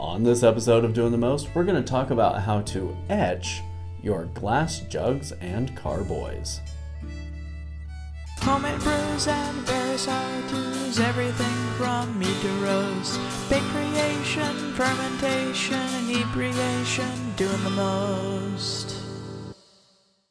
On this episode of Doing the Most, we're going to talk about how to etch your glass jugs and carboys. Home brews and various hard-brews, everything from mead to roast, bake creation, fermentation, inebriation, doing the most.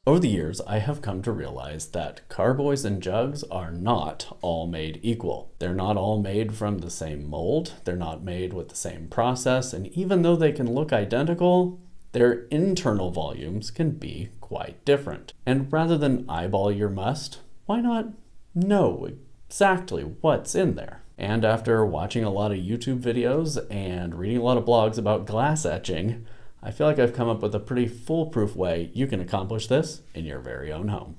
Over the years, I have come to realize that carboys and jugs are not all made equal. They're not all made from the same mold, they're not made with the same process, and even though they can look identical, their internal volumes can be quite different. And rather than eyeball your must, why not know exactly what's in there? And after watching a lot of YouTube videos and reading a lot of blogs about glass etching, I feel like I've come up with a pretty foolproof way you can accomplish this in your very own home.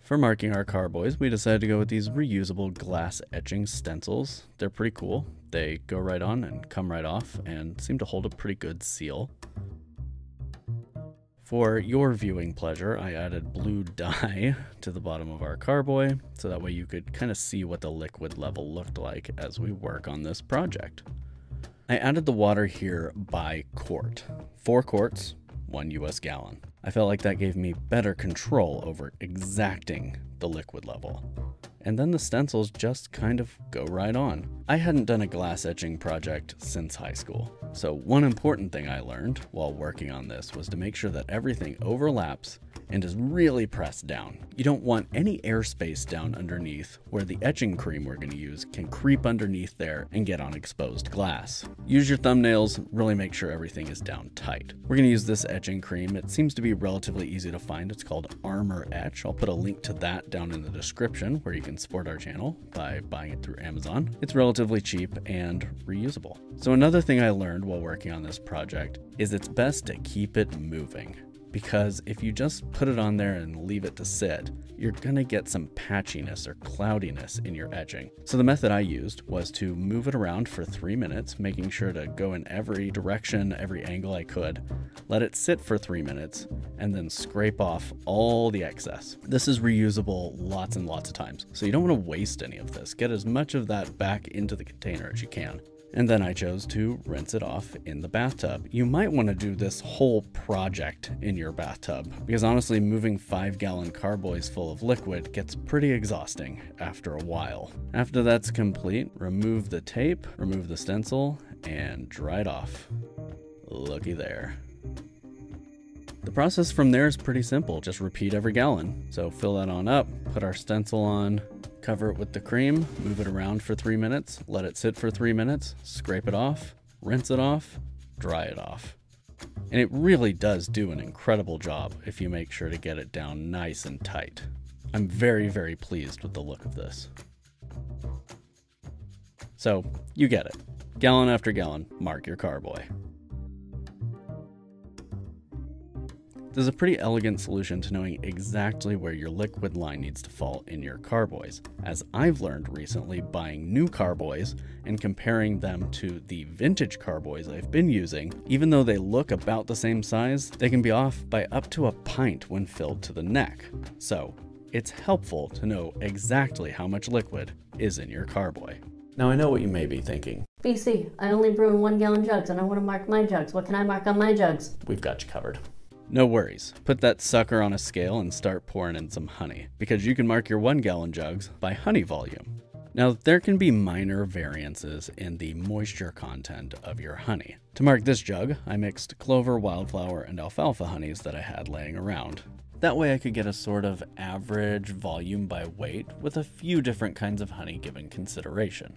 For marking our carboys, we decided to go with these reusable glass etching stencils. They're pretty cool. They go right on and come right off and seem to hold a pretty good seal. For your viewing pleasure, I added blue dye to the bottom of our carboy, so that way you could kind of see what the liquid level looked like as we work on this project. I added the water here by quart. 4 quarts, 1 US gallon. I felt like that gave me better control over exacting the liquid level. And then the stencils just kind of go right on. I hadn't done a glass etching project since high school. So one important thing I learned while working on this was to make sure that everything overlaps and is really pressed down. You don't want any airspace down underneath where the etching cream we're gonna use can creep underneath there and get on exposed glass. Use your thumbnails, really make sure everything is down tight. We're gonna use this etching cream. It seems to be relatively easy to find. It's called Armor Etch. I'll put a link to that down in the description where you can support our channel by buying it through Amazon. It's relatively cheap and reusable. So another thing I learned while working on this project is it's best to keep it moving, because if you just put it on there and leave it to sit, you're gonna get some patchiness or cloudiness in your etching. So the method I used was to move it around for 3 minutes, making sure to go in every direction, every angle I could, let it sit for 3 minutes, and then scrape off all the excess. This is reusable lots and lots of times, so you don't wanna waste any of this. Get as much of that back into the container as you can. And then I chose to rinse it off in the bathtub. You might want to do this whole project in your bathtub, because honestly, moving 5 gallon carboys full of liquid gets pretty exhausting after a while. After that's complete, remove the tape, remove the stencil, and dry it off. Looky there. The process from there is pretty simple. Just repeat every gallon. So fill that on up, put our stencil on, cover it with the cream, move it around for 3 minutes, let it sit for 3 minutes, scrape it off, rinse it off, dry it off. And it really does do an incredible job if you make sure to get it down nice and tight. I'm very, very pleased with the look of this. So you get it. Gallon after gallon, mark your carboy. There's a pretty elegant solution to knowing exactly where your liquid line needs to fall in your carboys, as I've learned recently buying new carboys and comparing them to the vintage carboys I've been using. Even though they look about the same size, they can be off by up to a pint when filled to the neck. So it's helpful to know exactly how much liquid is in your carboy. Now I know what you may be thinking. BC, I only brew in 1 gallon jugs and I want to mark my jugs. What can I mark on my jugs? We've got you covered. No worries. Put that sucker on a scale and start pouring in some honey, because you can mark your 1 gallon jugs by honey volume. Now, there can be minor variances in the moisture content of your honey. To mark this jug, I mixed clover, wildflower, and alfalfa honeys that I had laying around. That way I could get a sort of average volume by weight with a few different kinds of honey given consideration.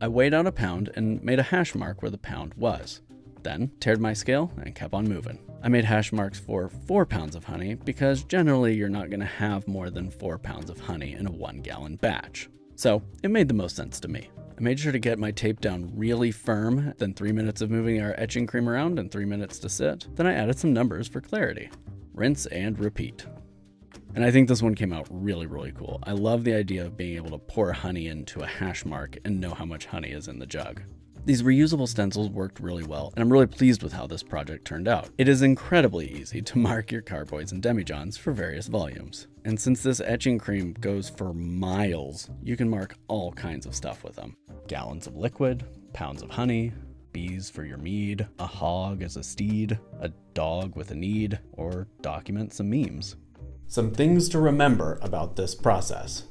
I weighed out a pound and made a hash mark where the pound was. Then, teared my scale and kept on moving. I made hash marks for 4 pounds of honey because generally you're not gonna have more than 4 pounds of honey in a 1 gallon batch. So it made the most sense to me. I made sure to get my tape down really firm, then 3 minutes of moving our etching cream around and 3 minutes to sit. Then I added some numbers for clarity. Rinse and repeat. And I think this one came out really, really cool. I love the idea of being able to pour honey into a hash mark and know how much honey is in the jug. These reusable stencils worked really well, and I'm really pleased with how this project turned out. It is incredibly easy to mark your carboys and demijohns for various volumes. And since this etching cream goes for miles, you can mark all kinds of stuff with them. Gallons of liquid, pounds of honey, bees for your mead, a hog as a steed, a dog with a need, or document some memes. Some things to remember about this process.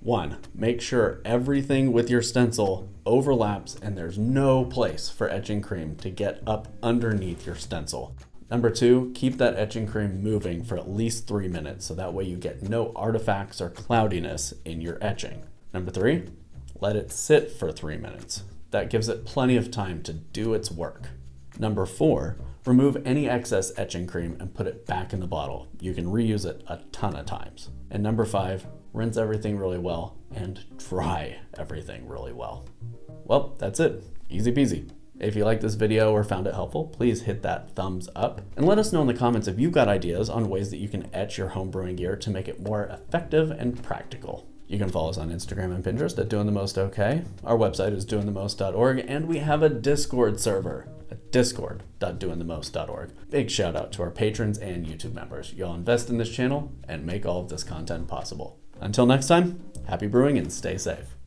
1. Make sure everything with your stencil overlaps and there's no place for etching cream to get up underneath your stencil. Number 2, keep that etching cream moving for at least 3 minutes so that way you get no artifacts or cloudiness in your etching. Number 3, let it sit for 3 minutes. That gives it plenty of time to do its work. Number 4, remove any excess etching cream and put it back in the bottle. You can reuse it a ton of times. And number 5, rinse everything really well and dry everything really well. Well, that's it. Easy peasy. If you liked this video or found it helpful, please hit that thumbs up and let us know in the comments if you've got ideas on ways that you can etch your homebrewing gear to make it more effective and practical. You can follow us on Instagram and Pinterest at doingthemostOK. Our website is doingthemost.org, and we have a Discord server at discord.doingthemost.org. Big shout out to our patrons and YouTube members. Y'all invest in this channel and make all of this content possible. Until next time, happy brewing and stay safe.